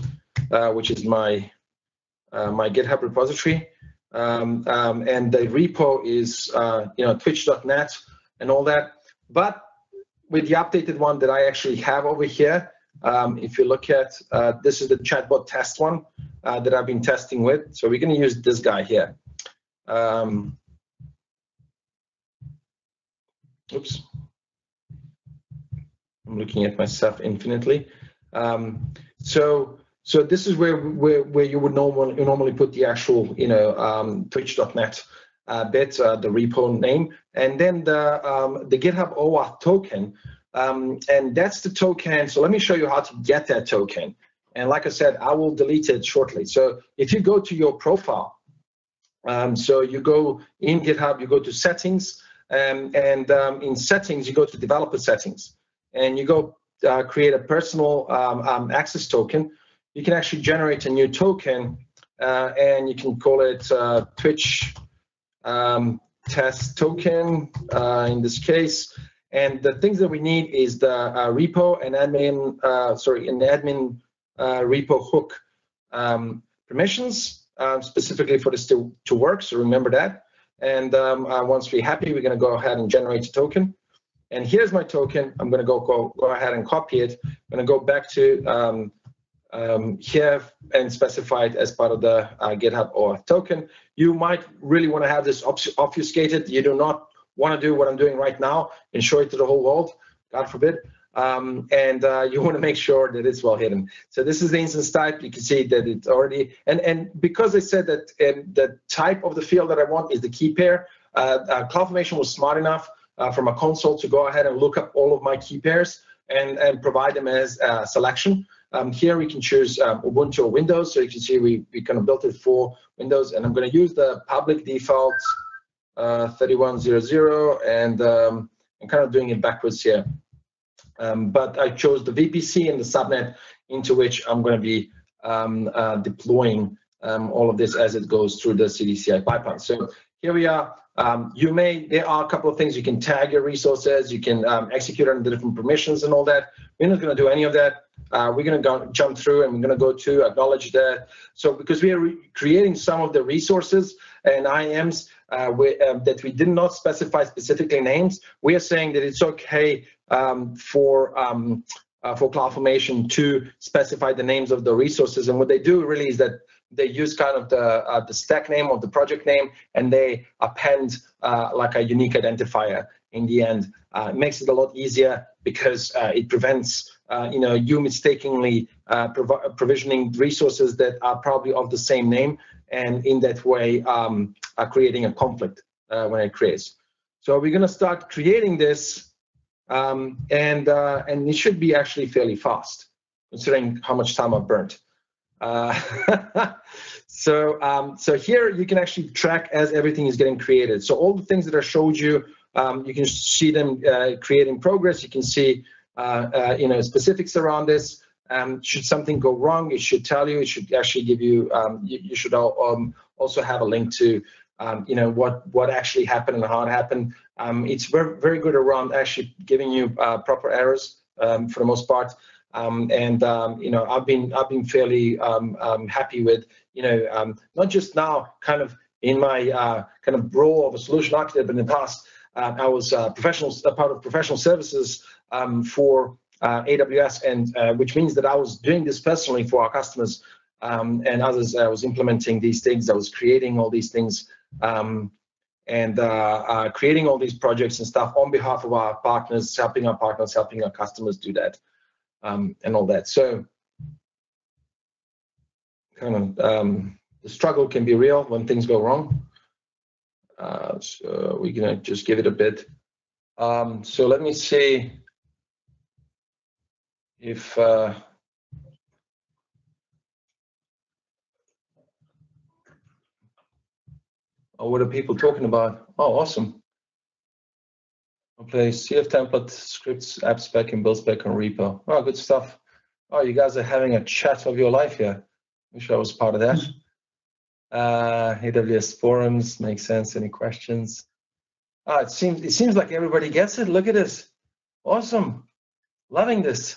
which is my GitHub repository, and the repo is twitch.net and all that. But with the updated one that I actually have over here, if you look at this is the chatbot test one that I've been testing with. So we're going to use this guy here. Oops. I'm looking at myself infinitely. So this is where you would normally put the actual twitch.net That's the repo name. And then the GitHub OAuth token, and that's the token. So let me show you how to get that token. And like I said, I will delete it shortly. So if you go to your profile, so you go in GitHub, you go to settings, and in settings, you go to developer settings, and you go create a personal access token. You can actually generate a new token, and you can call it Twitch test token in this case. And the things that we need is the repo and admin, repo hook permissions, specifically for this to work, so remember that. And once we're happy, we're gonna go ahead and generate a token. And here's my token. I'm gonna go ahead and copy it. I'm gonna go back to here and specify it as part of the GitHub OAuth token. You might really wanna have this obfuscated. You do not wanna do what I'm doing right now and show it to the whole world, God forbid. You want to make sure that it's well hidden. So this is the instance type. You can see that it's already, and because I said that the type of the field that I want is the key pair, CloudFormation was smart enough from a console to go ahead and look up all of my key pairs and provide them as a selection. Here we can choose Ubuntu or Windows. So you can see we kind of built it for Windows, and I'm going to use the public default 3100, and I'm kind of doing it backwards here. But I chose the VPC and the subnet into which I'm going to be deploying all of this as it goes through the CD/CI pipeline. So here we are. There are a couple of things. You can tag your resources. You can execute under different permissions and all that. We're not going to do any of that. We're going to jump through, and we're going to go to acknowledge that. So because we are creating some of the resources and IAMs that we did not specify specifically names, we are saying that it's okay for CloudFormation to specify the names of the resources. And what they do really is that they use kind of the stack name or the project name, and they append like a unique identifier in the end. It makes it a lot easier because it prevents you mistakenly provisioning resources that are probably of the same name, and in that way are creating a conflict when it creates. So we're going to start creating this, and it should be actually fairly fast considering how much time I've burnt. So here you can actually track as everything is getting created. So all the things that I showed you, you can see them create in progress. You can see specifics around this. Should something go wrong, it should tell you. It should actually give you. You should also have a link to what actually happened and how it happened. It's very, very good around actually giving you proper errors for the most part. I've been fairly happy with not just now kind of in my kind of role of a solution architect, but in the past I was part of professional services for AWS, and which means that I was doing this personally for our customers and others. I was implementing these things. I was creating all these things creating all these projects and stuff on behalf of our partners, helping our partners, helping our customers do that. And all that. So kind of the struggle can be real when things go wrong. So we're gonna just give it a bit. So let me see if what are people talking about? Oh, awesome. Okay, CF template, scripts, AppSpec, and BuildSpec and repo. Oh, good stuff. Oh, you guys are having a chat of your life here. Wish I was part of that. AWS forums, makes sense. Any questions? Ah, it seems like everybody gets it. Look at this. Awesome. Loving this.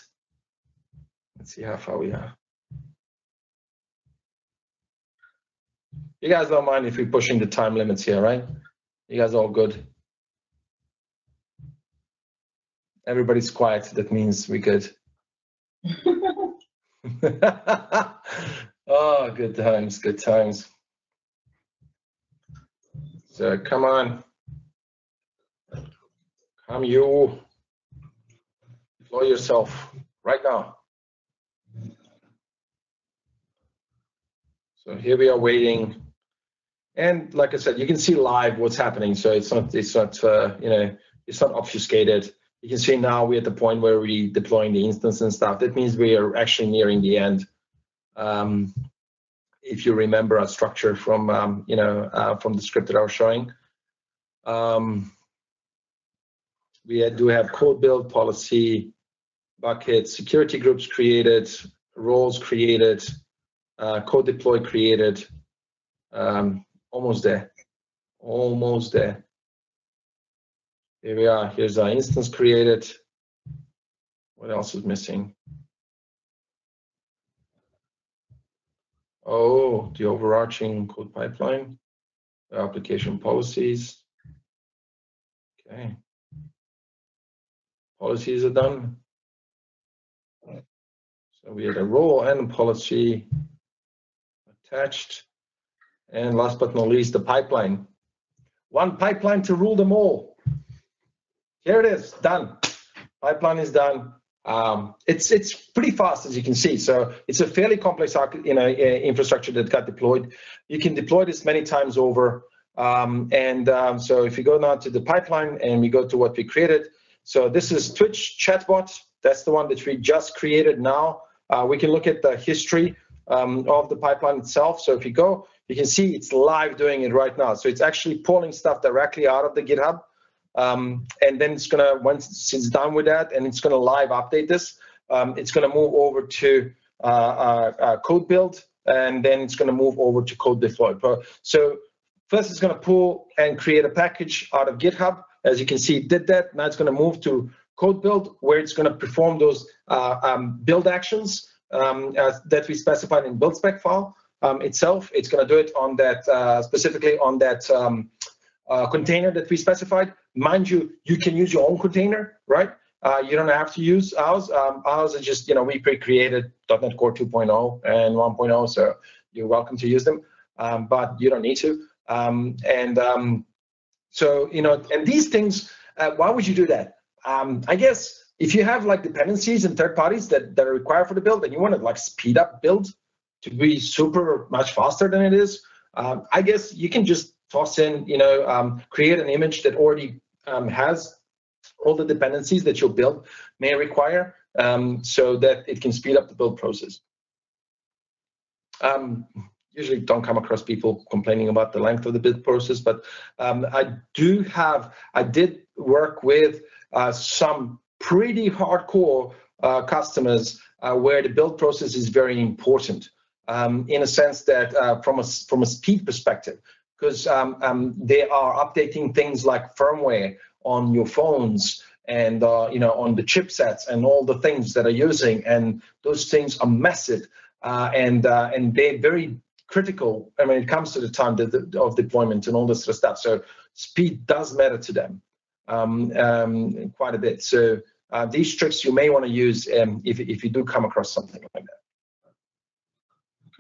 Let's see how far we are. You guys don't mind if we're pushing the time limits here, right? You guys are all good. Everybody's quiet. That means we're good. Oh, good times, good times. So come on. Come you. Deploy yourself right now. So here we are waiting. And like I said, you can see live what's happening, so it's not obfuscated. You can see now we're at the point where we're deploying the instance and stuff. That means we are actually nearing the end. If you remember our structure from the script that I was showing, we do have code build policy, buckets, security groups created, roles created, code deploy created. Almost there. Here we are. Here's our instance created. What else is missing? Oh, the overarching code pipeline, the application policies. Okay. Policies are done. So we had a role and a policy attached. And last but not least, the pipeline. One pipeline to rule them all. Here it is, done. Pipeline is done. It's pretty fast, as you can see. So it's a fairly complex infrastructure that got deployed. You can deploy this many times over. So if you go now to the pipeline and we go to what we created. So this is Twitch chatbot. That's the one that we just created now. We can look at the history of the pipeline itself. So if you go, you can see it's live doing it right now. So it's actually pulling stuff directly out of the GitHub. And then it's gonna, once it's done with that, and it's gonna live update this, it's gonna move over to code build, and then it's gonna move over to code deploy. So first it's gonna pull and create a package out of GitHub. As you can see, it did that. Now it's gonna move to code build, where it's gonna perform those build actions that we specified in BuildSpec file itself. It's gonna do it on that, specifically on that container that we specified. Mind you, you can use your own container, right? You don't have to use ours. Ours are just, we pre-created .NET Core 2.0 and 1.0, so you're welcome to use them, but you don't need to. And these things, why would you do that? I guess if you have like dependencies and third parties that are required for the build, and you want to like speed up build to be super much faster than it is, I guess you can just toss in, create an image that already has all the dependencies that your build may require, so that it can speed up the build process. Usually don't come across people complaining about the length of the build process, but I did work with some pretty hardcore customers where the build process is very important, in a sense that from a speed perspective, because they are updating things like firmware on your phones and on the chipsets and all the things that are using, and those things are massive, and they're very critical. I mean, it comes to the time of deployment and all this sort of stuff. So speed does matter to them quite a bit. So these tricks you may want to use if you do come across something like that.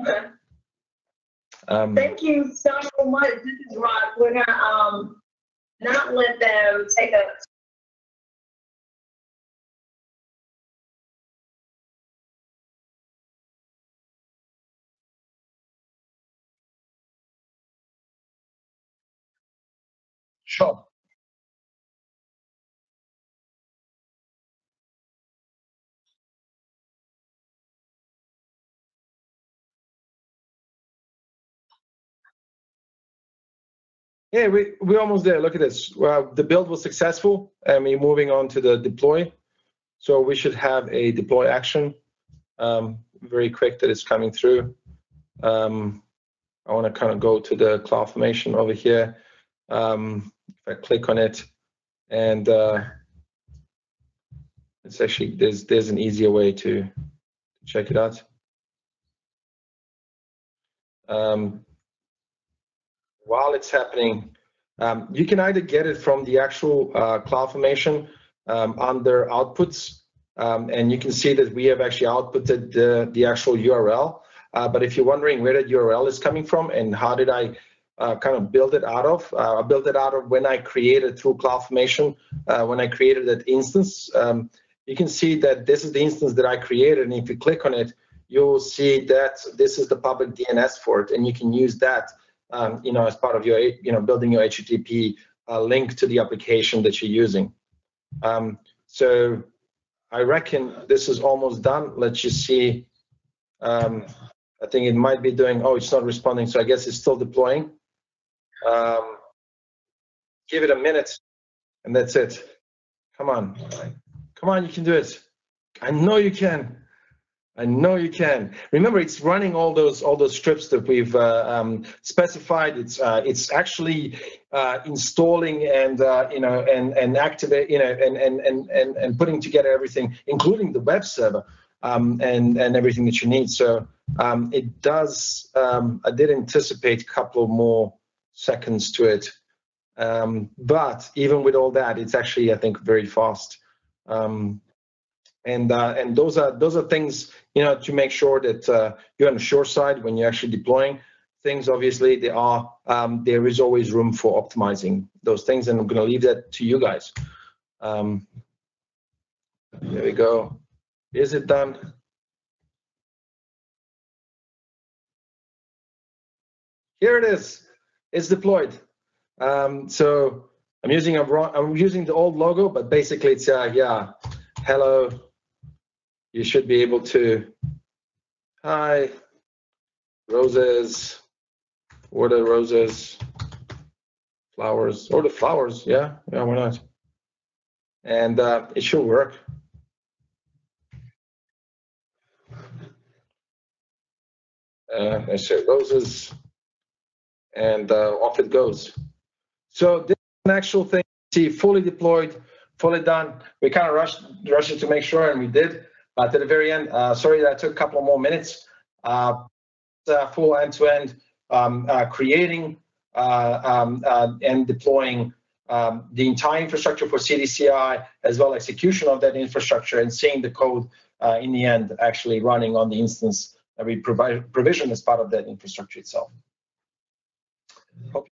Okay. Thank you so much. This is Rob. We're going to not let them take a... Sure. Yeah, we're almost there. Look at this. Well, the build was successful. I mean, moving on to the deploy. So we should have a deploy action very quick that is coming through. I want to kind of go to the CloudFormation over here. If I click on it, and it's actually, there's an easier way to check it out. While it's happening, you can either get it from the actual CloudFormation under outputs, and you can see that we have actually outputted the actual URL. But if you're wondering where that URL is coming from and how did I kind of build it out of, I built it out of when I created through CloudFormation, when I created that instance, you can see that this is the instance that I created, and if you click on it, you'll see that this is the public DNS for it, and you can use that you know, as part of your, building your HTTP link to the application that you're using. So I reckon this is almost done. Let's just see. I think it might be doing, oh, it's not responding. So I guess it's still deploying. Give it a minute and that's it. Come on. Come on, you can do it. I know you can. I know you can. Remember, it's running all those strips that we've specified. It's actually installing and and activate and putting together everything, including the web server and everything that you need. So it does. I did anticipate a couple more seconds to it, but even with all that, it's actually, I think, very fast. And those are things, you know, to make sure that you're on the sure side when you're actually deploying things. Obviously, there are there is always room for optimizing those things, and I'm going to leave that to you guys. There we go. Is it done? Here it is. It's deployed. So I'm using the old logo, but basically it's yeah, hello. You should be able to, hi, roses, what are roses, flowers, or the flowers, yeah, yeah, why not? And it should work. I say roses, and off it goes. So this is an actual thing, see, fully deployed, fully done. We kind of rushed it to make sure, and we did. But at the very end, sorry that I took a couple more minutes, full end-to-end creating and deploying the entire infrastructure for CD/CI, as well as execution of that infrastructure and seeing the code in the end actually running on the instance that we provision as part of that infrastructure itself. Hope